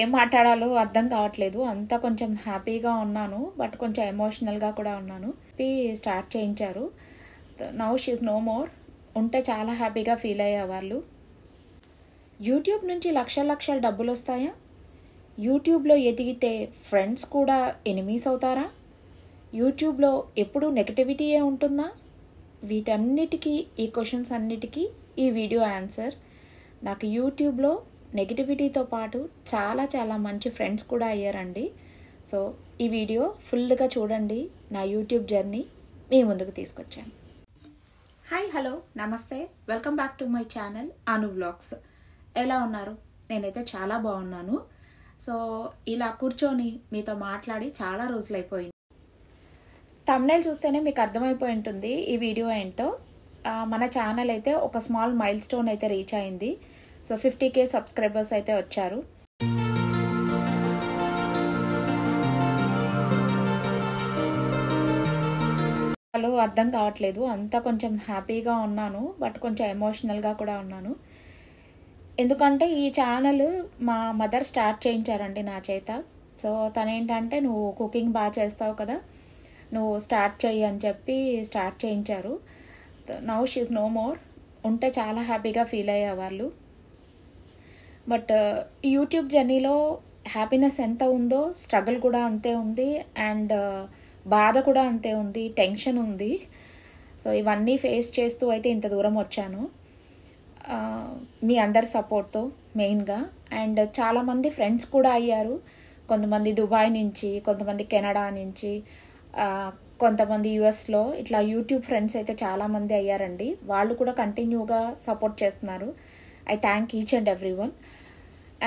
ఏం మాట్లాడాలో అర్థం కావట్లేదు అంతా కొంచెం హ్యాపీగా ఉన్నాను బట్ కొంచెం ఎమోషనల్ గా కూడా ఉన్నాను పి స్టార్ట్ చేయించారు now she is no more ఉంటే చాలా హ్యాపీగా ఫీల్ అయ్యేవాళ్ళు యూట్యూబ్ నుంచి లక్షల డబ్బులు వస్తాయా యూట్యూబ్ లో ఎదిగితే ఫ్రెండ్స్ కూడా ఎనిమీస్ అవుతారా యూట్యూబ్ లో ఎప్పుడు నెగటివిటీ ఏ ఉంటుందా వీటన్నిటికీ ఈ క్వశ్చన్స్ అన్నిటికీ ఈ వీడియో ఆన్సర్ నాకు యూట్యూబ్ లో నెగటివిటీతో పాటు చాలా మంచి ఫ్రెండ్స్ కూడా అయ్యారండి సో ఈ వీడియో ఫుల్గా చూడండి నా యూట్యూబ్ జర్నీ మీ ముందుకు తీసుకొచ్చాను హాయ్ హలో నమస్తే welcome back to my channel Anu vlogs ఎలా ఉన్నారు నేనైతే చాలా బాగున్నాను సో ఇలా కూర్చొని మీతో మాట్లాడి చాలా రోజులైపోయింది థంబ్నైల్ చూస్తేనే మీకు అర్థమైపోయి ఉంటుంది ఈ వీడియో ఏంటో మన ఛానల్ అయితే ఒక స్మాల్ మైల్ స్టోన్ అయితే రీచ్ అయింది సో 50K సబ్స్క్రైబర్స్ అయితే వచ్చారు హలో అర్థం కావట్లేదు అంతా కొంచెం హ్యాపీగా ఉన్నాను బట్ కొంచెం ఎమోషనల్గా కూడా ఉన్నాను ఎందుకంటే ఈ ఛానల్ మా మదర్ స్టార్ట్ చేయించారండి నా చేత సో తనేంటంటే నువ్వు కుకింగ్ బాగా చేస్తావు కదా నువ్వు స్టార్ట్ చెయ్యి అని చెప్పి స్టార్ట్ చేయించారు now she is no more ఉంటే చాలా హ్యాపీగా ఫీల్ అయ్యేవాళ్ళు బట్ యూట్యూబ్ జర్నీలో హ్యాపీనెస్ ఎంత ఉందో స్ట్రగుల్ కూడా అంతే ఉంది అండ్ బాధ కూడా అంతే ఉంది టెన్షన్ ఉంది సో ఇవన్నీ ఫేస్ చేస్తూ అయితే ఇంత దూరం వచ్చాను మీ అందరి సపోర్ట్తో మెయిన్గా అండ్ చాలామంది ఫ్రెండ్స్ కూడా అయ్యారు కొంతమంది దుబాయ్ నుంచి కొంతమంది కెనడా నుంచి కొంతమంది యూఎస్లో ఇట్లా యూట్యూబ్ ఫ్రెండ్స్ అయితే చాలామంది అయ్యారండి వాళ్ళు కూడా కంటిన్యూగా సపోర్ట్ చేస్తున్నారు I thank each and every one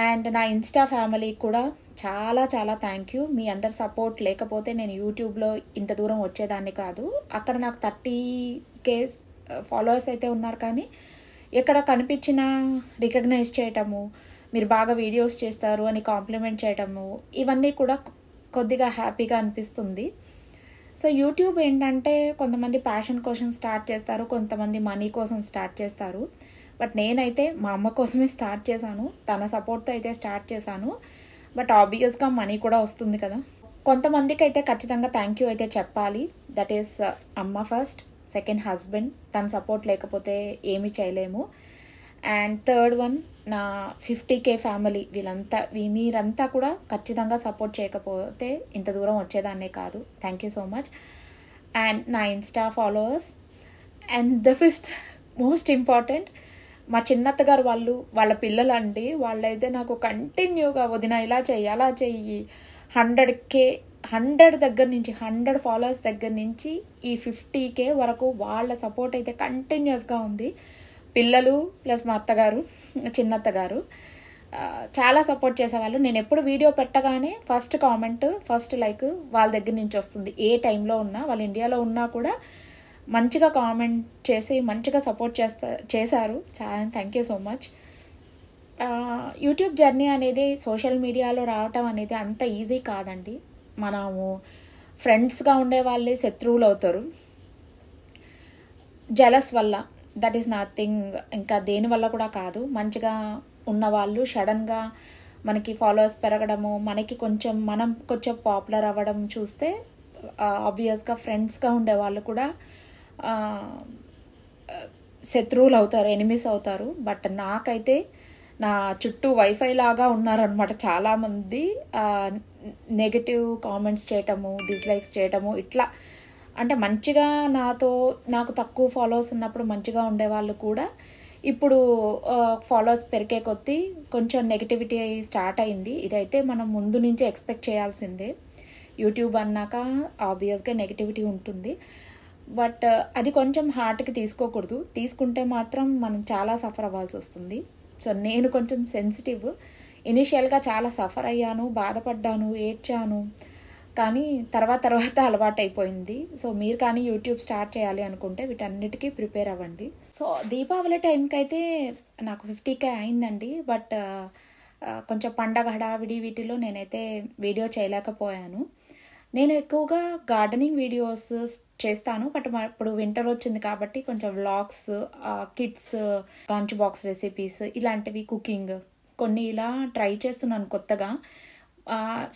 and నా ఇన్స్టా ఫ్యామిలీ కూడా చాలా థ్యాంక్ యూ మీ అందరి సపోర్ట్ లేకపోతే నేను యూట్యూబ్లో ఇంత దూరం వచ్చేదాన్ని కాదు అక్కడ నాకు 30K ఫాలోవర్స్ అయితే ఉన్నారు కానీ ఎక్కడ కనిపించిన రికగ్నైజ్ చేయటము మీరు బాగా వీడియోస్ చేస్తారు అని కాంప్లిమెంట్ చేయటము ఇవన్నీ కూడా కొద్దిగా హ్యాపీగా అనిపిస్తుంది సో యూట్యూబ్ ఏంటంటే కొంతమంది ప్యాషన్ కోసం స్టార్ట్ చేస్తారు కొంతమంది మనీ కోసం స్టార్ట్ చేస్తారు బట్ నేనైతే మా అమ్మ కోసమే స్టార్ట్ చేశాను తన సపోర్ట్తో అయితే స్టార్ట్ చేశాను బట్ ఆబ్వియస్గా మనీ కూడా వస్తుంది కదా కొంతమందికి అయితే ఖచ్చితంగా థ్యాంక్ యూ అయితే చెప్పాలి దట్ ఈస్ అమ్మ ఫస్ట్ సెకండ్ హస్బెండ్ తన సపోర్ట్ లేకపోతే ఏమీ చేయలేము అండ్ థర్డ్ వన్ నా 50K ఫ్యామిలీ మీరంతా కూడా ఖచ్చితంగా సపోర్ట్ చేయకపోతే ఇంత దూరం వచ్చేదాన్నే కాదు thank you so much and నా insta followers and the fifth most important మా చిన్నత్తగారు వాళ్ళ పిల్లలు అండి వాళ్ళైతే నాకు కంటిన్యూగా వదిన ఇలా చెయ్యి అలా చెయ్యి 100 దగ్గర నుంచి 100 ఫాలోవర్స్ దగ్గర నుంచి ఈ 50K వరకు వాళ్ళ సపోర్ట్ అయితే కంటిన్యూస్గా ఉంది పిల్లలు ప్లస్ మా అత్తగారు చిన్నత్తగారు చాలా సపోర్ట్ చేసేవాళ్ళు నేను ఎప్పుడు వీడియో పెట్టగానే ఫస్ట్ కామెంట్ ఫస్ట్ లైక్ వాళ్ళ దగ్గర నుంచి వస్తుంది ఏ టైంలో ఉన్నా వాళ్ళు ఇండియాలో ఉన్నా కూడా మంచిగా కామెంట్ చేసి మంచిగా సపోర్ట్ చేశారు thank you so much YouTube journey అనేది సోషల్ మీడియాలో రావటం అనేది అంత ఈజీ కాదండి మనము ఫ్రెండ్స్గా ఉండే వాళ్ళే శత్రువులు అవుతారు జలస్ వల్ల దట్ ఈస్ నథింగ్ ఇంకా దేనివల్ల కూడా కాదు మంచిగా ఉన్నవాళ్ళు సడన్గా మనకి ఫాలోవర్స్ పెరగడము మనకి కొంచెం మనం పాపులర్ అవ్వడం చూస్తే ఆబ్వియస్గా ఫ్రెండ్స్గా ఉండే వాళ్ళు కూడా శత్రువులు అవుతారు ఎనిమీస్ అవుతారు బట్ నాకైతే నా చుట్టూ వైఫై లాగా ఉన్నారనమాట చాలామంది నెగటివ్ కామెంట్స్ చేయటము డిస్లైక్స్ చేయటము ఇట్లా అంటే మంచిగా నాకు తక్కువ ఫాలోవర్స్ ఉన్నప్పుడు మంచిగా ఉండేవాళ్ళు కూడా ఇప్పుడు ఫాలోవర్స్ పెరిగే కొద్దీ కొంచెం నెగిటివిటీ స్టార్ట్ అయింది ఇదైతే మనం ముందు నుంచే ఎక్స్పెక్ట్ చేయాల్సిందే యూట్యూబ్ అన్నాక ఆబ్వియస్గా నెగిటివిటీ ఉంటుంది బట్ అది కొంచెం హార్ట్కి తీసుకోకూడదు తీసుకుంటే మాత్రం మనం చాలా సఫర్ అవ్వాల్సి వస్తుంది సో నేను కొంచెం సెన్సిటివ్ ఇనిషియల్గా చాలా సఫర్ అయ్యాను బాధపడ్డాను ఏడ్చాను కానీ తర్వాత అలవాటు అయిపోయింది సో మీరు కానీ యూట్యూబ్ స్టార్ట్ చేయాలి అనుకుంటే వీటన్నిటికీ ప్రిపేర్ అవ్వండి సో దీపావళి టైంకి అయితే నాకు 50K అయిందండి బట్ కొంచెం పండగ హడావిడి వీటిలో నేనైతే వీడియో చేయలేకపోయాను నేను ఎక్కువగా గార్డెనింగ్ వీడియోస్ చేస్తాను బట్ ఇప్పుడు వింటర్ వచ్చింది కాబట్టి కొంచెం vlogs kids lunch box recipes ఇలాంటివి కుకింగ్ కొన్ని ఇలా ట్రై చేస్తున్నాను కొత్తగా.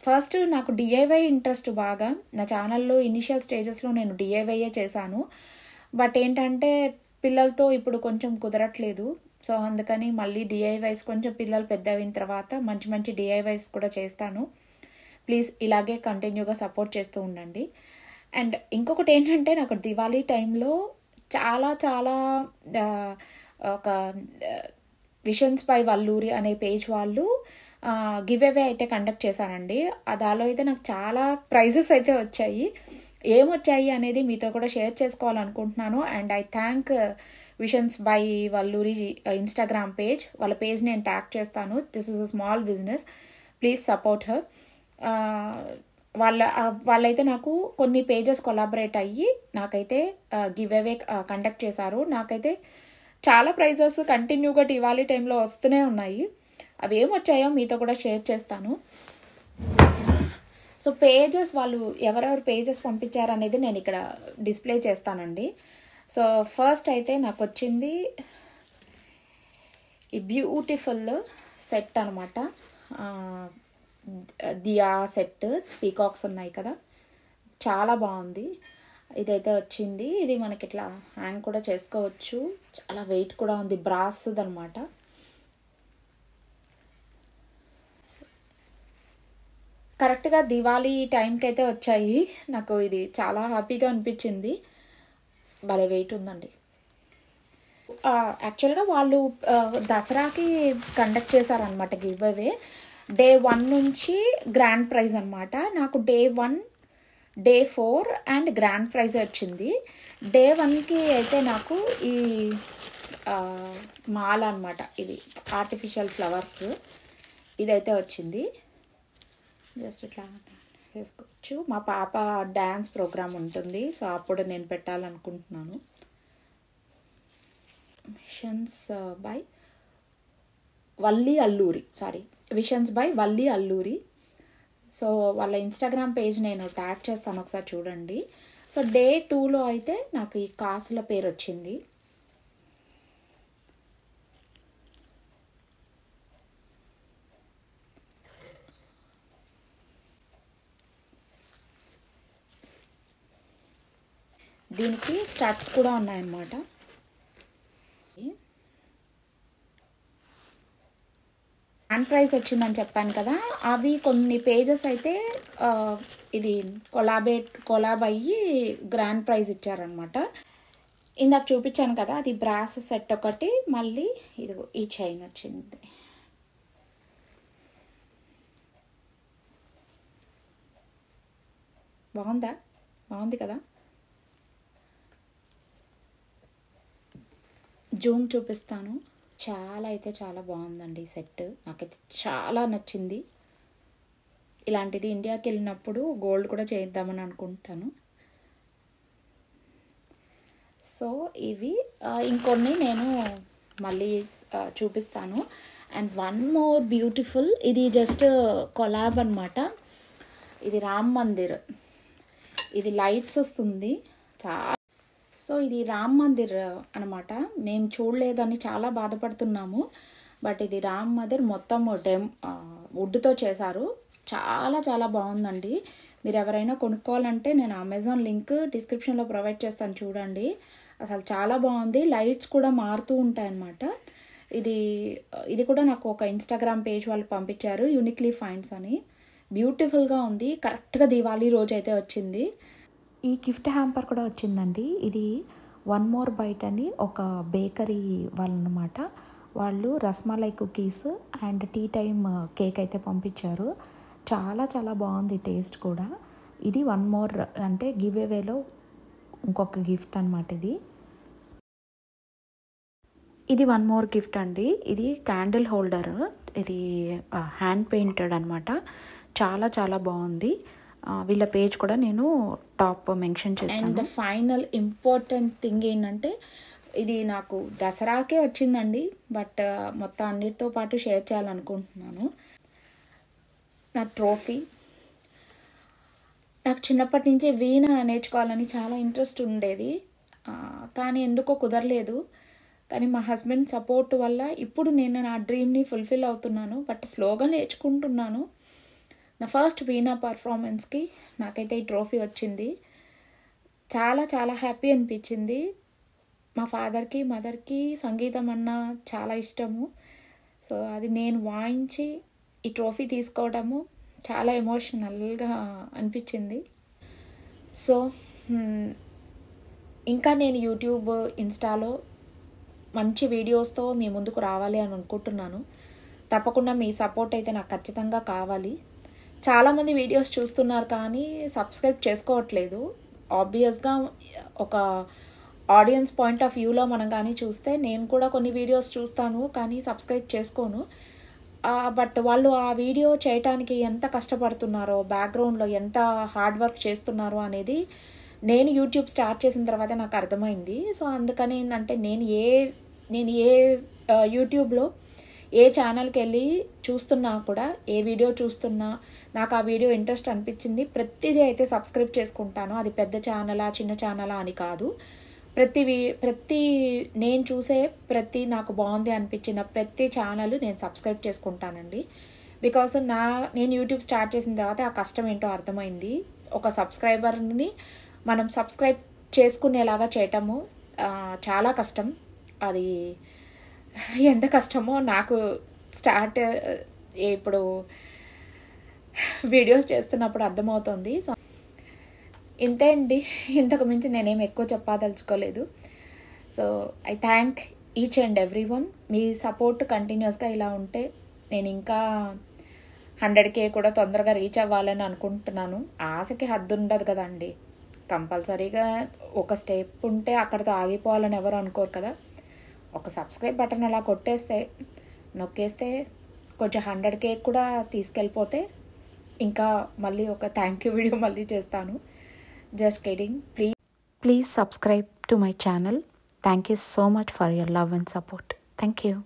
ఫస్ట్ నాకు డిఐవై ఇంట్రెస్ట్ బాగా, నా ఛానల్లో ఇనిషియల్ స్టేజెస్లో నేను డిఐవైయే చేశాను. బట్ ఏంటంటే పిల్లలతో ఇప్పుడు కొంచెం కుదరట్లేదు, సో అందుకని మళ్ళీ డిఐవైస్ కొంచెం పిల్లలు పెద్ద అయిన తర్వాత మంచి మంచి డిఐవైస్ కూడా చేస్తాను. ప్లీజ్ ఇలాగే కంటిన్యూగా సపోర్ట్ చేస్తూ ఉండండి. అండ్ ఇంకొకటి ఏంటంటే నాకు దివాళీ టైంలో చాలా చాలా ఒక విషన్స్ బై వల్లూరి అనే పేజ్ వాళ్ళు గివ్ అవే అయితే కండక్ట్ చేశానండి. దానిలో అయితే నాకు చాలా ప్రైజెస్ అయితే వచ్చాయి. ఏమొచ్చాయి అనేది మీతో కూడా షేర్ చేసుకోవాలనుకుంటున్నాను. And I thank visions by Valluri Instagram page, వాళ్ళ పేజ్ నేను ట్యాగ్ చేస్తాను. This is a small business, please support her. వాళ్ళైతే నాకు కొన్ని పేజెస్ కొలాబరేట్ అయ్యి నాకైతే గివ్ అవే కండక్ట్ చేశారు. నాకైతే చాలా ప్రైజెస్ కంటిన్యూగా దివాళీ టైంలో వస్తూనే ఉన్నాయి. అవి ఏమొచ్చాయో మీతో కూడా షేర్ చేస్తాను. సో పేజెస్ వాళ్ళు ఎవరెవరు పేజెస్ పంపించారనేది నేను ఇక్కడ డిస్ప్లే చేస్తానండి. సో ఫస్ట్ అయితే నాకు వచ్చింది ఈ బ్యూటిఫుల్ సెట్ అనమాట, దియా సెట్. పీకాక్స్ ఉన్నాయి కదా, చాలా బాగుంది. ఇదైతే వచ్చింది, ఇది మనకి ఇట్లా హ్యాంగ్ కూడా చేసుకోవచ్చు. చాలా వెయిట్ కూడా ఉంది, బ్రాస్ది అనమాట. కరెక్ట్గా దివాళీ టైంకి అయితే వచ్చాయి నాకు. ఇది చాలా హ్యాపీగా అనిపించింది. భలే వెయిట్ ఉందండి. యాక్చువల్గా వాళ్ళు దసరాకి కండక్ట్ చేశారనమాట గివ్ అవే. డే 1 నుంచి గ్రాండ్ ప్రైజ్ అనమాట. నాకు day 1, day 4 and grand prize వచ్చింది. డే 1కి అయితే నాకు ఈ మాల అనమాట, ఇది ఆర్టిఫిషియల్ ఫ్లవర్స్, ఇదైతే వచ్చింది. జస్ట్ ఇట్లా చేసుకోవచ్చు. మా పాప డ్యాన్స్ ప్రోగ్రామ్ ఉంటుంది, సో అప్పుడు నేను పెట్టాలనుకుంటున్నాను. Missions by Valli Alluri, sorry visions by Valli Alluri. So వాళ్ళ ఇన్స్టాగ్రామ్ పేజ్ నేను ట్యాగ్ చేస్తాను, ఒకసారి చూడండి. సో డే 2లో అయితే నాకు ఈ కాసుల పేరు వచ్చింది. దీనికి స్టార్ట్స్ కూడా ఉన్నాయన్నమాట. గ్రాండ్ ప్రైజ్ వచ్చిందని చెప్పాను కదా, అవి కొన్ని పేజెస్ అయితే ఇది కొలాబ్ అయ్యి గ్రాండ్ ప్రైజ్ ఇచ్చారనమాట. ఇందాక చూపించాను కదా, అది బ్రాస్ సెట్ ఒకటి, మళ్ళీ ఇది ఈ చైన్ వచ్చింది. బాగుందా? బాగుంది కదా. జూమ్ చూపిస్తాను. చాలా అయితే చాలా బాగుందండి ఈ సెట్, నాకైతే చాలా నచ్చింది. ఇలాంటిది ఇండియాకి వెళ్ళినప్పుడు గోల్డ్ కూడా చేద్దామని అనుకుంటాను. సో ఇవి ఇంకొన్ని నేను మళ్ళీ చూపిస్తాను. అండ్ 1 మోర్ బ్యూటిఫుల్, ఇది జస్ట్ కొలాబ్ అనమాట. ఇది రామ్ మందిర్, ఇది లైట్స్ వస్తుంది చాలా. సో ఇది రామ్ మందిర్ అనమాట. మేము చూడలేదని చాలా బాధపడుతున్నాము, బట్ ఇది రామ్ మందిర్ మొత్తం వుడ్తో చేశారు. చాలా చాలా బాగుందండి. మీరు ఎవరైనా కొనుక్కోవాలంటే నేను అమెజాన్ లింక్ డిస్క్రిప్షన్లో ప్రొవైడ్ చేస్తాను, చూడండి. అసలు చాలా బాగుంది. లైట్స్ కూడా మారుతూ ఉంటాయన్నమాట. ఇది కూడా నాకు ఒక ఇన్స్టాగ్రామ్ పేజ్ వాళ్ళు పంపించారు, యూనిక్లీ ఫైండ్స్ అని. బ్యూటిఫుల్గా ఉంది. కరెక్ట్గా దివాళీ రోజు అయితే వచ్చింది. ఈ గిఫ్ట్ హ్యాంపర్ కూడా వచ్చిందండి. ఇది 1 మోర్ బైట్ అని ఒక బేకరీ వాళ్ళనమాట. వాళ్ళు rasmalai cookies and tea time cake అయితే పంపించారు. చాలా చాలా బాగుంది టేస్ట్ కూడా. ఇది 1 మోర్ అంటే గివ్ అవేలో ఇంకొక గిఫ్ట్ అనమాట. ఇది 1 మోర్ గిఫ్ట్ అండి. ఇది క్యాండిల్ హోల్డర్, ఇది హ్యాండ్ పెయింటెడ్ అనమాట. చాలా చాలా బాగుంది. వీళ్ళ పేజ్ కూడా నేను టాప్ మెన్షన్ చేస్తాను. And the final important thing ఏంటంటే, ఇది నాకు దసరాకే వచ్చిందండి, బట్ మొత్తం అన్నిటితో పాటు షేర్ చేయాలనుకుంటున్నాను. నా ట్రోఫీ, నాకు చిన్నప్పటి నుంచే వీణ నేర్చుకోవాలని చాలా ఇంట్రెస్ట్ ఉండేది, కానీ ఎందుకో కుదరలేదు. కానీ మా హస్బెండ్ సపోర్ట్ వల్ల ఇప్పుడు నేను నా డ్రీమ్ని ఫుల్ఫిల్ అవుతున్నాను. బట్ స్లోగా నేర్చుకుంటున్నాను. నా ఫస్ట్ వీణా పర్ఫార్మెన్స్కి నాకైతే ఈ ట్రోఫీ వచ్చింది. చాలా చాలా హ్యాపీ అనిపించింది. మా ఫాదర్కి మదర్కి సంగీతం అన్న చాలా ఇష్టము. సో అది నేను వాయించి ఈ ట్రోఫీ తీసుకోవడము చాలా ఎమోషనల్గా అనిపించింది. సో ఇంకా నేను యూట్యూబ్ ఇన్స్టాలో మంచి వీడియోస్తో మీ ముందుకు రావాలి అని అనుకుంటున్నాను. తప్పకుండా మీ సపోర్ట్ అయితే నాకు ఖచ్చితంగా కావాలి. చాలామంది వీడియోస్ చూస్తున్నారు కానీ సబ్స్క్రైబ్ చేసుకోవట్లేదు. ఆబ్వియస్గా ఒక ఆడియన్స్ పాయింట్ ఆఫ్ వ్యూలో మనం కానీ చూస్తే నేను కూడా కొన్ని వీడియోస్ చూస్తాను కానీ సబ్స్క్రైబ్ చేసుకోను. బట్ వాళ్ళు ఆ వీడియో చేయటానికి ఎంత కష్టపడుతున్నారో, బ్యాక్గ్రౌండ్లో ఎంత హార్డ్ వర్క్ చేస్తున్నారో అనేది నేను యూట్యూబ్ స్టార్ట్ చేసిన తర్వాత నాకు అర్థమైంది. సో అందుకని ఏంటంటే నేను ఏ యూట్యూబ్లో ఏ ఛానల్కి వెళ్ళి చూస్తున్నా కూడా, ఏ వీడియో చూస్తున్నా నాకు ఆ వీడియో ఇంట్రెస్ట్ అనిపించింది ప్రతిదీ అయితే సబ్స్క్రైబ్ చేసుకుంటాను. అది పెద్ద ఛానలా చిన్న ఛానలా అని కాదు. ప్రతి నేను చూసే ప్రతి నాకు బాగుంది అనిపించిన ప్రతి ఛానల్ నేను సబ్స్క్రైబ్ చేసుకుంటానండి. బికాస్ నేను యూట్యూబ్ స్టార్ట్ చేసిన తర్వాత ఆ కష్టం ఏంటో అర్థమైంది. ఒక సబ్స్క్రైబర్ని మనం సబ్స్క్రైబ్ చేసుకునేలాగా చేయటము చాలా కష్టం. అది ఎంత కష్టమో నాకు ఇప్పుడు వీడియోస్ చేస్తున్నప్పుడు అర్థమవుతుంది. ఇంతే అండి, ఇంతకు మించి నేనేం ఎక్కువ చెప్పదలుచుకోలేదు. So I thank each and every one. మీ సపోర్ట్ కంటిన్యూస్గా ఇలా ఉంటే నేను ఇంకా 100K కూడా తొందరగా రీచ్ అవ్వాలని అనుకుంటున్నాను. ఆశకి హద్దు ఉండదు కదండి. కంపల్సరీగా ఒక స్టెప్ ఉంటే అక్కడితో ఆగిపోవాలని ఎవరు అనుకోరు కదా. ఒక సబ్స్క్రైబ్ బటన్ అలా నొక్కేస్తే కొంచెం 100K కూడా తీసుకెళ్ళిపోతే ఇంకా మళ్ళీ ఒక థ్యాంక్ యూ వీడియో మళ్ళీ చేస్తాను. Just kidding. Please subscribe to my channel. Thank you so much for your love and support. Thank you.